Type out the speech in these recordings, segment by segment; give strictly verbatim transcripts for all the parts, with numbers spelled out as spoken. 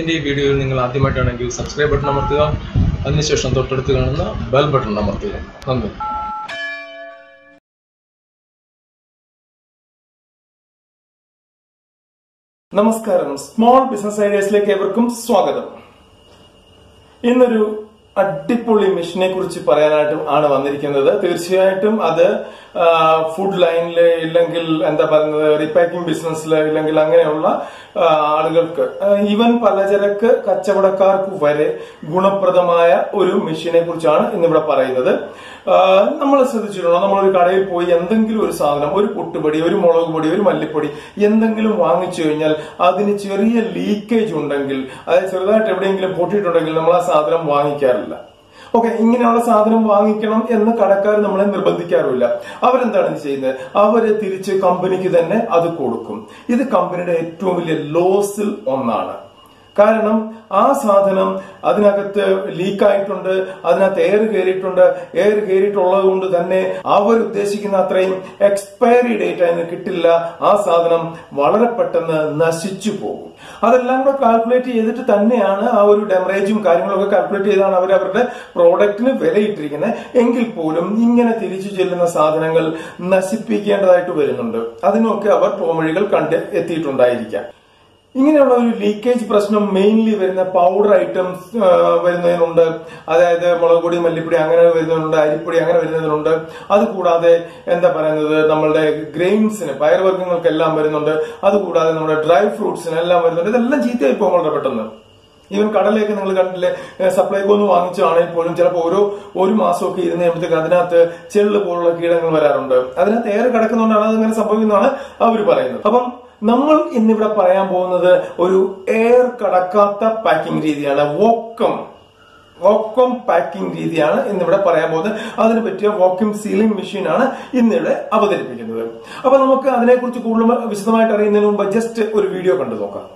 In the video, you can subscribe button and the bell button. Namaskaram, small business ideas like everyone, Swagadam. In the room, a dipoli mission, a curci paranatum, and one the other, Tirciatum, other food line, Langil, and the repacking business, Langilangaola, even Palajaraka, Kachavakar, Kuvare, Guna Pradamaya, Uru, Machine Purchana, in the Parada. Namala Sadhurana, Namala Kade, Poy, Yandangil Sana, or put to body, or Molo body, or Malipodi, Yandangil Wang Churnal, Adinichuri, leakage undangil. I said that every English put it on Namala Sadram Wangi Kerala. Okay, in our Sadram Wangi Kanam, in the Kadaka, Naman Rabadi Kerala. Our and that is in there. Our Tirichi company is an other Kodukum. Is the company a two million low sill on Nana? Karanam, A Sadhanam, Adanakat, Lika Tunda, Adanat Air Gary Tunda, Air Gary Tola Undu Dane, our Deshikina train, expiry data in the Kitilla, A Sadhanam, Valara Patana, Nasichipo. Other Lamba calculate either to Taneana, our damage in Karimaka calculate on our product in a very trick and Engel Polum, Ingan Thirichil and the Sadhanangal, Nasipiki and I to Veranunda. Adanoka, our pomerical content, Ethitunda. ഇങ്ങനെയുള്ള leakage പ്രശ്നം mainly വരുന്ന powder items വരുന്നവരുണ്ട് അതായത് മുളകുപൊടി മല്ലിപ്പൊടി അങ്ങനെ വരുന്നവരുണ്ട് അരിപ്പൊടി അങ്ങനെ വരുന്നവരുണ്ട് അത് കൂടാതെ എന്താ പറയുന്നത് നമ്മുടെ grains ന് പയർവർഗ്ഗങ്ങൾക്ക് എല്ലാം വരുന്നുണ്ട് അത് കൂടാതെ നമ്മുടെ dry fruits ന് എല്ലാം വരുന്നുണ്ട് ഇതെല്ലാം ചീത്തയായി പോകും വളരെ പെട്ടെന്ന് even കടലയൊക്കെ നിങ്ങൾ കണ്ടില്ലേ സപ്ലൈകോ ഒന്ന് വാങ്ങിച്ചാണെങ്കിൽ പോലും ചിലപ്പോൾ ഓരോ ഒരു മാസമൊക്കെ ഇരുന്ന് കഴിയുമ്പോഴത്തേക്ക് അതിനകത്ത് ചെള്ള് പോലുള്ള കീടങ്ങൾ വരാറുണ്ട് അതിനകത്ത് ഏറെ കിടക്കുന്നതുകൊണ്ടാണ് അതങ്ങനെ സംഭവിക്കുന്നതാണ് അവർ പറയുന്നത് അപ്പം നമ്മൾ ഇന്നിവിടെ പറയാൻ പോകുന്നത് ഒരു എയർ കടക്കാത്ത പാക്കിംഗ് രീതിയാണ് വോക്കം വോക്കം പാക്കിംഗ് രീതിയാണ് ഇന്നിവിടെ പറയാൻ പോകുന്നത് അതിനെ പറ്റിയ വോക്കം സീലിംഗ് മെഷീനാണ് ഇന്നിവിടെ അവതരിപ്പിക്കുന്നത് അപ്പോൾ നമുക്ക് അതിനെക്കുറിച്ച് കൂടുതൽ വിശദമായിട്ട് അറിയുന്നതിന് മുമ്പ് ജസ്റ്റ് ഒരു വീഡിയോ കണ്ടു നോക്കാം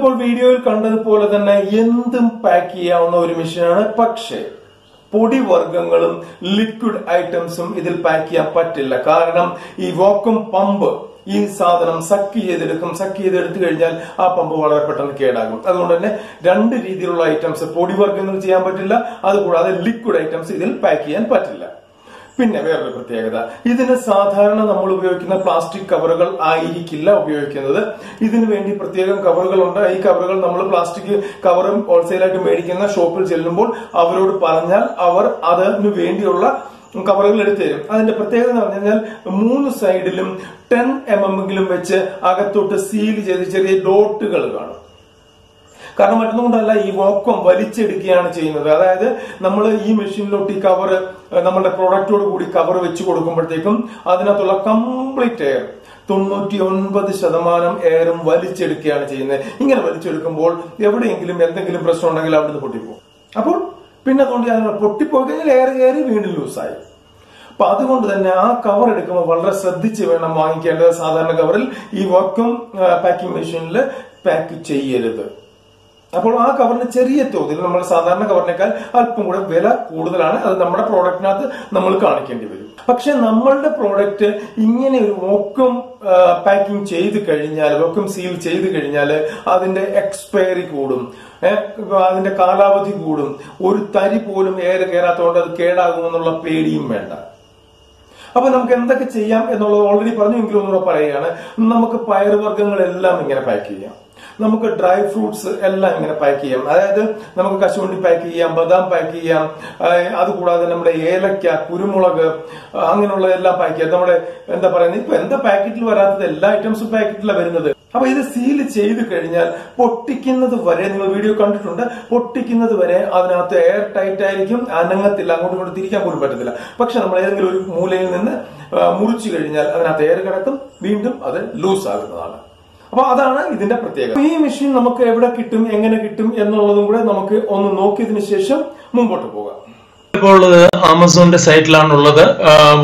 ഇപ്പോൾ വീഡിയോയിൽ കണ്ടതുപോലെ തന്നെ എന്തും പാക്ക് ചെയ്യാവുന്ന ഒരു മെഷീനാണ് പക്ഷേ പൊടിവർഗ്ഗങ്ങളും ലിക്വിഡ് ഐറ്റംസും ഇതിൽ പാക്ക് ചെയ്യാൻ പറ്റില്ല കാരണം ഈ വാക്വം പമ്പ് ഈ സാധനം സക്ക് ചെയ്തെടുക്കും സക്ക് ചെയ്തെടുത്തു കഴിഞ്ഞാൽ ആ പമ്പ് വളരെ പെട്ടെന്ന് കേടാകും അതുകൊണ്ട് തന്നെ രണ്ട് രീതിയിലുള്ള ഐറ്റംസ് പൊടിവർഗ്ഗങ്ങൾ ചെയ്യാൻ പറ്റില്ല അതുകൂടാതെ ലിക്വിഡ് ഐറ്റംസ് ഇതിൽ പാക്ക് ചെയ്യാൻ പറ്റില്ല പിന്നെ വേറൊരു പ്രത്യേകത ഇതിന് സാധാരണ നമ്മൾ ഉപയോഗിക്കുന്ന പ്ലാസ്റ്റിക് കവറുകൾ ആയിരിക്കില്ല ഉപയോഗിക്കുന്നത് ഇതിനു വേണ്ടി പ്രത്യേകം കവറുകളുണ്ട് ഈ കവറുകൾ നമ്മൾ പ്ലാസ്റ്റിക് കവറും ഹോൾസെയിലായിട്ട് മേടിക്കുന്ന ഷോപ്പിൽ ചെല്ലുമ്പോൾ അവരോട് പറഞ്ഞാൽ അവർ അതിനു വേണ്ടിയുള്ള കവറുകൾ എടുത്തു തരും അതിന്റെ പ്രത്യേകത എന്ന് പറഞ്ഞാൽ മൂന്ന് സൈഡിലും ടെൻ എം എമ്മെങ്കിലും വെച്ച് അകത്തോട്ട് സീൽ ചെയ്ത് ചെറിയ ഡോട്ടുകൾ കാണും കാരണം മറ്റൊന്നുകൊണ്ടല്ല ഈ വാക്വം വലിച്ചെടുക്കുകയാണ് ചെയ്യുന്നത് അതായത് നമ്മൾ ഈ മെഷീനിലോട്ട് ഈ കവർ നമ്മുടെ പ്രോഡക്റ്റോട് കൂടി കവർ വെച്ച് കൊടുക്കുമ്പോഴത്തേക്കും അതിനകത്തുള്ള കംപ്ലീറ്റ് എയർ തൊണ്ണൂറ്റി ഒൻപത് ശതമാനം എയറും വലിച്ചെടുക്കുകയാണ് ചെയ്യുന്നത് ഇങ്ങനെ വലിച്ചെടുക്കുമ്പോൾ എവിടെയെങ്കിലും എന്തെങ്കിലും പ്രശ്നം ഉണ്ടെങ്കിൽ അവിടുന്ന് പൊട്ടിപ്പോകും അപ്പോൾ പിന്നെ അതുകൊണ്ട് അതിനെ പൊട്ടിപ്പോയിക്കഴിഞ്ഞാൽ എയർ കയറി വീണ്ടും ലൂസായി അപ്പൊ അതുകൊണ്ട് തന്നെ ആ കവർ എടുക്കുമ്പോൾ വളരെ ശ്രദ്ധിച്ച് വേണം വാങ്ങിക്കേണ്ടത് സാധാരണ കവറിൽ ഈ വാക്വം പാക്കിംഗ് മെഷീനിൽ പാക്ക് ചെയ്യരുത് അപ്പോൾ ആ കവറിന് ചെറിയ തോതിൽ നമ്മുടെ സാധാരണ കവറിനേക്കാൾ അല്പം കൂടെ വില കൂടുതലാണ്. അത് നമ്മുടെ പ്രോഡക്റ്റിനകത്ത് നമ്മൾ കാണിക്കേണ്ടി വരും. പക്ഷെ നമ്മളുടെ പ്രോഡക്റ്റ് ഇങ്ങനെ ഒരു വോക്വം പാക്കിംഗ് ചെയ്ത് കഴിഞ്ഞാൽ, വോക്വം സീൽ ചെയ്ത് കഴിഞ്ഞാൽ അതിന്റെ എക്സ്പയറി കൂടും, അതിന്റെ കാലാവധി കൂടും. ഒരു തരി പോലും ഏറെ കയറാത്തോണ്ട് അത് കേടാകുമെന്നുള്ള പേടിയും വേണ്ട. അപ്പൊ നമുക്ക് എന്തൊക്കെ ചെയ്യാം എന്നുള്ളത് ഓൾറെഡി പറഞ്ഞു, എങ്കിലും ഒന്നുകൂടെ പറയുകയാണ്. നമുക്ക് പയറുവർഗ്ഗങ്ങളെല്ലാം ഇങ്ങനെ പാക്ക് ചെയ്യാം, നമുക്ക് ഡ്രൈ ഫ്രൂട്ട്സ് എല്ലാം ഇങ്ങനെ പാക്ക് ചെയ്യാം. അതായത് നമുക്ക് കശുവണ്ടി പാക്ക് ചെയ്യാം, ബദാം പാക്ക് ചെയ്യാം, അതുകൂടാതെ നമ്മുടെ ഏലക്ക, കുരുമുളക്, അങ്ങനെയുള്ളതെല്ലാം പാക്ക് ചെയ്യാം. നമ്മുടെ എന്താ പറയുന്നത്, ഇപ്പൊ എന്താ പാക്കറ്റിൽ വരാത്തത്, എല്ലാ ഐറ്റംസും പാക്കറ്റിലാണ് വരുന്നത്. അപ്പൊ ഇത് സീല് ചെയ്ത് കഴിഞ്ഞാൽ പൊട്ടിക്കുന്നത് വരെ, നിങ്ങൾ വീഡിയോ കണ്ടിട്ടുണ്ട്, പൊട്ടിക്കുന്നത് വരെ അതിനകത്ത് എയർ ടൈറ്റ് ആയിരിക്കും, അനങ്ങത്തില്ല, അങ്ങോട്ടും ഇങ്ങോട്ടും തിരിക്കാൻ പോലും പറ്റത്തില്ല. പക്ഷെ നമ്മൾ ഏതെങ്കിലും ഒരു മൂലയിൽ നിന്ന് മുറിച്ചു കഴിഞ്ഞാൽ അതിനകത്ത് എയർ കിടക്കും, വീണ്ടും അത് ലൂസ് ആകുന്നതാണ്. അപ്പൊ അതാണ് ഇതിന്റെ പ്രത്യേകത. ഈ മെഷീൻ നമുക്ക് എവിടെ കിട്ടും, എങ്ങനെ കിട്ടും എന്നുള്ളതും കൂടെ നമുക്ക് ഒന്ന് നോക്കിയതിനു ശേഷം മുമ്പോട്ട് പോകാം. ഇപ്പോൾ ഉള്ളത് ആമസോണിന്റെ സൈറ്റിലാണുള്ളത്.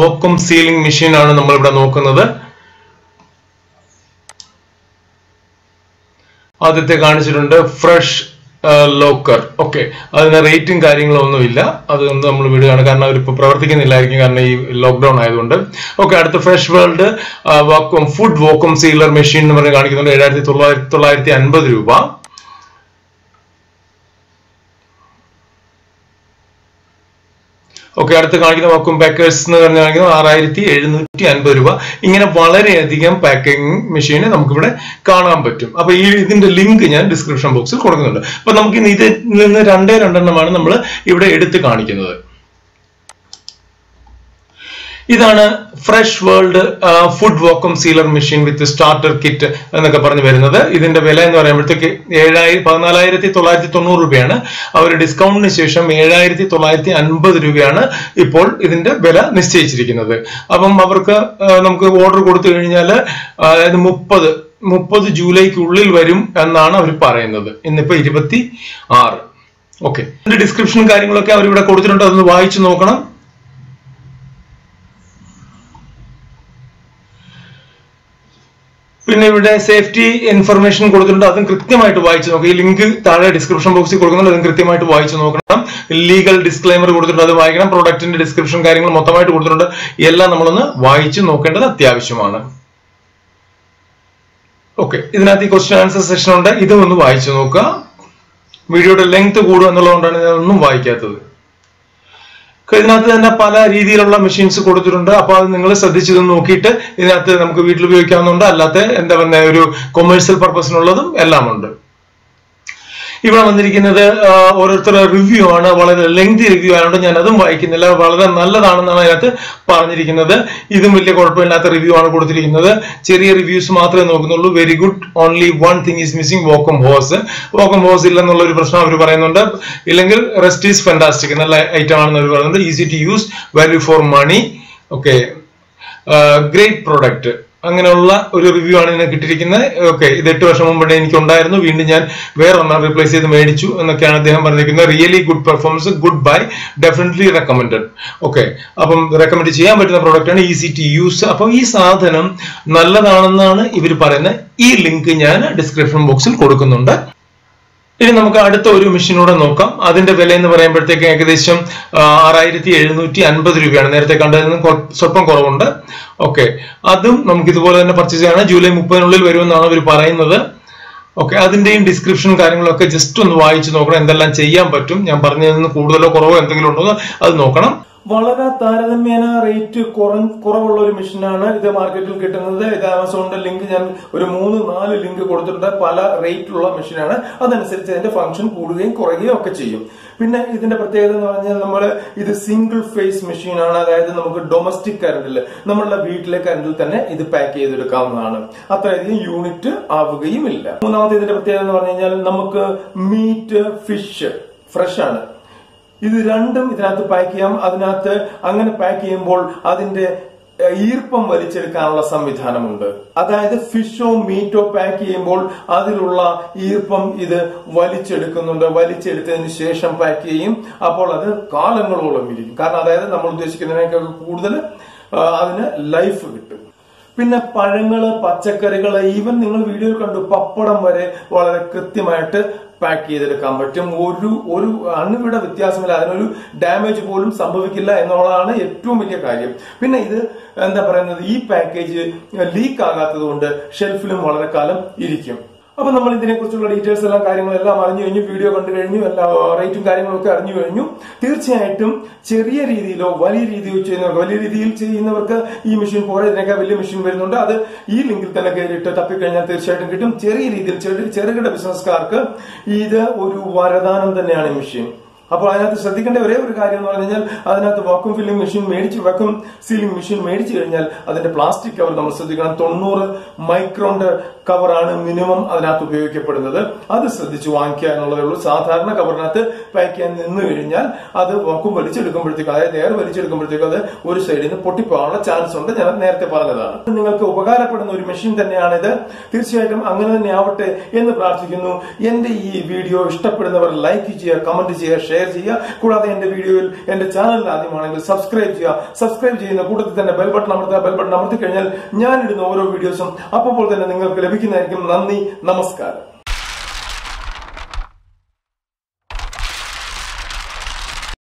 വോക്വം സീലിംഗ് മെഷീൻ ആണ് നമ്മളിവിടെ നോക്കുന്നത്. ആദ്യത്തെ കാണിച്ചിട്ടുണ്ട് ഫ്രഷ് ലോക്കർ. ഓക്കെ, അതിന് റേറ്റും കാര്യങ്ങളും ഒന്നുമില്ല, അതുകൊണ്ട് നമ്മൾ വിടുകയാണ്, കാരണം അവരിപ്പോൾ പ്രവർത്തിക്കുന്നില്ലായിരിക്കും, കാരണം ഈ ലോക്ക്ഡൌൺ ആയതുകൊണ്ട്. ഓക്കെ, അടുത്ത fresh world vacuum food vacuum sealer machine എന്ന് പറഞ്ഞ് കാണിക്കുന്നുണ്ട്. ഏഴായിരത്തി തൊള്ളായിരത്തി തൊള്ളായിരത്തി അൻപത് രൂപ. ഓക്കെ, അടുത്ത് കാണിക്കുന്ന വാക്വം പാക്കേഴ്സ് എന്ന് പറഞ്ഞ് കാണിക്കുന്നത് ആറായിരത്തി എഴുന്നൂറ്റി അൻപത് രൂപ. ഇങ്ങനെ വളരെയധികം പാക്കിംഗ് മെഷീനെ നമുക്കിവിടെ കാണാൻ പറ്റും. അപ്പൊ ഈ ഇതിന്റെ ലിങ്ക് ഞാൻ ഡിസ്ക്രിപ്ഷൻ ബോക്സിൽ കൊടുക്കുന്നുണ്ട്. അപ്പൊ നമുക്ക് ഇതിൽ നിന്ന് രണ്ടേ രണ്ടെണ്ണമാണ് നമ്മൾ ഇവിടെ എടുത്ത് കാണിക്കുന്നത്. ഇതാണ് fresh world food vacuum sealer machine with starter kit എന്നൊക്കെ പറഞ്ഞു വരുന്നത്. ഇതിന്റെ വില എന്ന് പറയുമ്പോഴത്തേക്ക് ഏഴായിരം പതിനാലായിരത്തി തൊള്ളായിരത്തി തൊണ്ണൂറ് രൂപയാണ്. അവർ ഡിസ്കൗണ്ടിന് ശേഷം ഏഴായിരത്തി തൊള്ളായിരത്തി അൻപത് രൂപയാണ് ഇപ്പോൾ ഇതിന്റെ വില നിശ്ചയിച്ചിരിക്കുന്നത്. അപ്പം അവർക്ക് നമുക്ക് ഓർഡർ കൊടുത്തു കഴിഞ്ഞാൽ അതായത് മുപ്പത് മുപ്പത് ജൂലൈക്കുള്ളിൽ വരും എന്നാണ് അവർ പറയുന്നത്. ഇന്നിപ്പോ ഇരുപത്തി ആറ്. ഓക്കെ, ഇതിന്റെ ഡിസ്ക്രിപ്ഷനും കാര്യങ്ങളൊക്കെ അവർ ഇവിടെ കൊടുത്തിട്ടുണ്ട്, അതൊന്ന് വായിച്ചു നോക്കണം. പിന്നെ ഇവിടെ സേഫ്റ്റി ഇൻഫർമേഷൻ കൊടുത്തിട്ടുണ്ട്, അതും കൃത്യമായിട്ട് വായിച്ചു നോക്കുക. ഈ ലിങ്ക് താഴെ ഡിസ്ക്രിപ്ഷൻ ബോക്സിൽ കൊടുക്കുന്നുണ്ട്, അതും കൃത്യമായിട്ട് വായിച്ചു നോക്കണം. ലീഗൽ ഡിസ്ക്ലൈമർ കൊടുത്തിട്ടുണ്ട്, അത് വായിക്കണം. പ്രോഡക്റ്റിന്റെ ഡിസ്ക്രിപ്ഷൻ കാര്യങ്ങൾ മൊത്തമായിട്ട് കൊടുത്തിട്ടുണ്ട്, എല്ലാം നമ്മളൊന്ന് വായിച്ചു നോക്കേണ്ടത് അത്യാവശ്യമാണ്. ഓക്കെ, ഇതിനകത്ത് ഈ ക്വസ്റ്റ്യൻ ആൻസർ സെക്ഷൻ ഉണ്ട്, ഇതും ഒന്ന് വായിച്ചു നോക്കുക. വീഡിയോയുടെ ലെങ്ത് കൂടുക എന്നുള്ളതുകൊണ്ടാണ് ഇതൊന്നും വായിക്കാത്തത്. ഇതിനകത്ത് തന്നെ പല രീതിയിലുള്ള മെഷീൻസ് കൊടുത്തിട്ടുണ്ട്. അപ്പൊ അത് നിങ്ങൾ ശ്രദ്ധിച്ചത് നോക്കിയിട്ട് ഇതിനകത്ത് നമുക്ക് വീട്ടിൽ ഉപയോഗിക്കാവുന്നുണ്ട്, അല്ലാത്ത എന്താ പറയുക ഒരു കൊമേഴ്സ്യൽ പർപ്പസിനുള്ളതും എല്ലാം ഉണ്ട്. ഇവിടെ വന്നിരിക്കുന്നത് ഓരോരുത്തരുടെ റിവ്യൂ ആണ്, വളരെ ലെങ്തി റിവ്യൂ ആയതുകൊണ്ട് ഞാൻ അതും വായിക്കുന്നില്ല. വളരെ നല്ലതാണെന്നാണ് അതിനകത്ത് പറഞ്ഞിരിക്കുന്നത്. ഇതും വലിയ കുഴപ്പമില്ലാത്ത റിവ്യൂ ആണ് കൊടുത്തിരിക്കുന്നത്. ചെറിയ റിവ്യൂസ് മാത്രമേ നോക്കുന്നുള്ളൂ. Very good, only one thing is missing, vacuum hose. Vacuum hose ഇല്ലെന്നുള്ള ഒരു പ്രശ്നം അവർ പറയുന്നുണ്ട്. ഇല്ലെങ്കിൽ റെസ്റ്റ് ഈസ് ഫാന്റാസ്റ്റിക്, നല്ല ഐറ്റം ആണെന്ന് അവർ പറയുന്നുണ്ട്. Easy to use, value for money, okay, great product, അങ്ങനെയുള്ള ഒരു റിവ്യൂ ആണ് ഇതിനെ കിട്ടിയിരിക്കുന്നത്. ഓക്കെ, ഇത് എട്ട് വർഷം മുമ്പ് എനിക്ക് ഉണ്ടായിരുന്നു, വീണ്ടും ഞാൻ വേറെ ഒന്നാം റീപ്ലേസ് ചെയ്ത് മേടിച്ചു എന്നൊക്കെയാണ് അദ്ദേഹം പറഞ്ഞിരിക്കുന്നത്. Really good performance, good buy, definitely recommended. Okay, അപ്പം റെക്കമെൻഡ് ചെയ്യാൻ പറ്റുന്ന പ്രോഡക്റ്റ് ആണ്, ഈസി ടു യൂസ്. അപ്പം ഈ സാധനം നല്ലതാണെന്നാണ് ഇവർ പറയുന്നത്. ഈ ലിങ്ക് ഞാൻ ഡിസ്ക്രിപ്ഷൻ ബോക്സിൽ കൊടുക്കുന്നുണ്ട്. ഇനി നമുക്ക് അടുത്ത ഒരു മെഷീനൂടെ നോക്കാം. അതിന്റെ വില എന്ന് പറയുമ്പോഴത്തേക്ക് ഏകദേശം ആറായിരത്തി എഴുന്നൂറ്റി അൻപത് രൂപയാണ്. നേരത്തെ കണ്ടതിന് സ്വല്പം കുറവുണ്ട്. ഓക്കെ, അതും നമുക്ക് ഇതുപോലെ തന്നെ പർച്ചേസ് ചെയ്യണം. ജൂലൈ മുപ്പതിനുള്ളിൽ വരുമെന്നാണ് അവർ പറയുന്നത്. ഓക്കെ, അതിന്റെയും ഡിസ്ക്രിപ്ഷനും കാര്യങ്ങളൊക്കെ ജസ്റ്റ് ഒന്ന് വായിച്ചു നോക്കണം, എന്തെല്ലാം ചെയ്യാൻ പറ്റും. ഞാൻ പറഞ്ഞതിന് കൂടുതലോ കുറവോ എന്തെങ്കിലും ഉണ്ടോ അത് നോക്കണം. വളരെ താരതമ്യേന റേറ്റ് കുറ കുറവുള്ള ഒരു മെഷീനാണ് ഇത് മാർക്കറ്റിൽ കിട്ടുന്നത്. ഇത് ആമസോണിന്റെ ലിങ്ക് ഞാൻ ഒരു മൂന്ന് നാല് ലിങ്ക് കൊടുത്തിട്ടുണ്ട്. പല റേറ്റിലുള്ള മെഷീനാണ്, അതനുസരിച്ച് അതിന്റെ ഫംഗ്ഷൻ കൂടുകയും കുറയുകയും ഒക്കെ ചെയ്യും. പിന്നെ ഇതിന്റെ പ്രത്യേകത എന്ന് പറഞ്ഞാൽ നമ്മൾ ഇത് സിംഗിൾ ഫേസ് മെഷീനാണ്. അതായത് നമുക്ക് ഡൊമസ്റ്റിക് കറണ്ടിൽ, നമ്മളുടെ വീട്ടിലെ കറണ്ടിൽ തന്നെ ഇത് പാക്ക് ചെയ്തെടുക്കാവുന്നതാണ്. അത്രയധികം യൂണിറ്റ് ആവുകയുമില്ല. മൂന്നാമത്തെ ഇതിന്റെ പ്രത്യേകത എന്ന് പറഞ്ഞു കഴിഞ്ഞാൽ നമുക്ക് മീറ്റ്, ഫിഷ് ഫ്രഷ് ആണ്, ഇത് രണ്ടും ഇതിനകത്ത് പാക്ക് ചെയ്യാം. അതിനകത്ത് അങ്ങനെ പാക്ക് ചെയ്യുമ്പോൾ അതിന്റെ ഈർപ്പം വലിച്ചെടുക്കാനുള്ള സംവിധാനമുണ്ട്. അതായത് ഫിഷോ മീറ്റോ പാക്ക് ചെയ്യുമ്പോൾ അതിലുള്ള ഈർപ്പം ഇത് വലിച്ചെടുക്കുന്നുണ്ട്. വലിച്ചെടുത്തതിന് ശേഷം പാക്ക് ചെയ്യും. അപ്പോൾ അത് കാലങ്ങളോളം ഇരിക്കും. കാരണം അതായത് നമ്മൾ ഉദ്ദേശിക്കുന്നതിനേക്കാൾ കൂടുതൽ അതിന് ലൈഫ് കിട്ടും. പിന്നെ പഴങ്ങള്, പച്ചക്കറികള്, ഈവൻ നിങ്ങൾ വീഡിയോയിൽ കണ്ടു പപ്പടം വരെ വളരെ കൃത്യമായിട്ട് pack ചെയ്തെടുക്കാൻ പറ്റും. ഒരു ഒരു അണുവിട വ്യത്യാസമില്ല, അതിനൊരു ഡാമേജ് പോലും സംഭവിക്കില്ല എന്നുള്ളതാണ് ഏറ്റവും വലിയ കാര്യം. പിന്നെ ഇത് എന്താ പറയുന്നത്, ഈ പാക്കേജ് ലീക്ക് ആകാത്തത് കൊണ്ട് ഷെൽഫിലും വളരെ കാലം ഇരിക്കും. അപ്പൊ നമ്മൾ ഇതിനെക്കുറിച്ചുള്ള ഡീറ്റെയിൽസ് എല്ലാം കാര്യങ്ങളെല്ലാം അറിഞ്ഞു കഴിഞ്ഞു, വീഡിയോ കണ്ടു കഴിഞ്ഞു, എല്ലാ റേറ്റും കാര്യങ്ങളൊക്കെ അറിഞ്ഞു കഴിഞ്ഞു. തീർച്ചയായിട്ടും ചെറിയ രീതിയിലോ വലിയ രീതിയിലോ ചെയ്യുന്നവർക്ക്, വലിയ രീതിയിൽ ചെയ്യുന്നവർക്ക് ഈ മെഷീൻ പോരെ, ഇതിനൊക്കെ വലിയ മെഷീൻ വരുന്നുണ്ട്, അത് ഈ ലിങ്കിൽ തന്നെ കയറിയിട്ട് തപ്പിക്കഴിഞ്ഞാൽ തീർച്ചയായിട്ടും കിട്ടും. ചെറിയ രീതിയിൽ ചെറുകിട ബിസിനസ്സുകാർക്ക് ഇത് ഒരു വരദാനം തന്നെയാണ് ഈ മെഷീൻ. അപ്പോൾ അതിനകത്ത് ശ്രദ്ധിക്കേണ്ട ഒരേ ഒരു കാര്യം എന്ന് പറഞ്ഞു കഴിഞ്ഞാൽ, അതിനകത്ത് വാക്വം ഫില്ലിംഗ് മെഷീൻ മേടിച്ച് വാക്വം സീലിംഗ് മെഷീൻ മേടിച്ചു കഴിഞ്ഞാൽ അതിന്റെ പ്ലാസ്റ്റിക് കവർ നമ്മൾ ശ്രദ്ധിക്കണം. തൊണ്ണൂറ് മൈക്രോന്റെ കവറാണ് മിനിമം അതിനകത്ത് ഉപയോഗിക്കപ്പെടുന്നത്. അത് ശ്രദ്ധിച്ച് വാങ്ങിക്കുക എന്നുള്ളതേ ഉള്ളൂ. സാധാരണ കവറിനകത്ത് പാക്ക് ചെയ്യാൻ നിന്ന് കഴിഞ്ഞാൽ അത് വാക്വം വലിച്ചെടുക്കുമ്പോഴത്തേക്കും, അതായത് എയർ വലിച്ചെടുക്കുമ്പോഴത്തേക്കും അത് ഒരു സൈഡിൽ നിന്ന് പൊട്ടിപ്പോകാനുള്ള ചാൻസ് ഉണ്ട്. ഞാൻ നേരത്തെ പറഞ്ഞതാണ്. നിങ്ങൾക്ക് ഉപകാരപ്പെടുന്ന ഒരു മെഷീൻ തന്നെയാണിത്. തീർച്ചയായിട്ടും അങ്ങനെ തന്നെ ആവട്ടെ എന്ന് പ്രാർത്ഥിക്കുന്നു. എന്റെ ഈ വീഡിയോ ഇഷ്ടപ്പെടുന്നവർ ലൈക്ക് ചെയ്യുക, കമന്റ് ചെയ്യുക, ഷെയർ ചെയ്യുക. കൂടാതെ എന്റെ വീഡിയോയിൽ എന്റെ ചാനലിൽ ആദ്യമാണെങ്കിൽ സബ്സ്ക്രൈബ് ചെയ്യുക. സബ്സ്ക്രൈബ് ചെയ്യുന്ന കൂട്ടത്തിൽ തന്നെ ബെൽ ബട്ടൺ അമർത്തുക. ബെൽ ബട്ടൺ അമർത്തി കഴിഞ്ഞാൽ ഞാനിടുന്ന ഓരോ വീഡിയോസും അപ്പോൾ തന്നെ നിങ്ങൾക്ക് ലഭിക്കുന്നതായിരിക്കും. നന്ദി, നമസ്കാരം.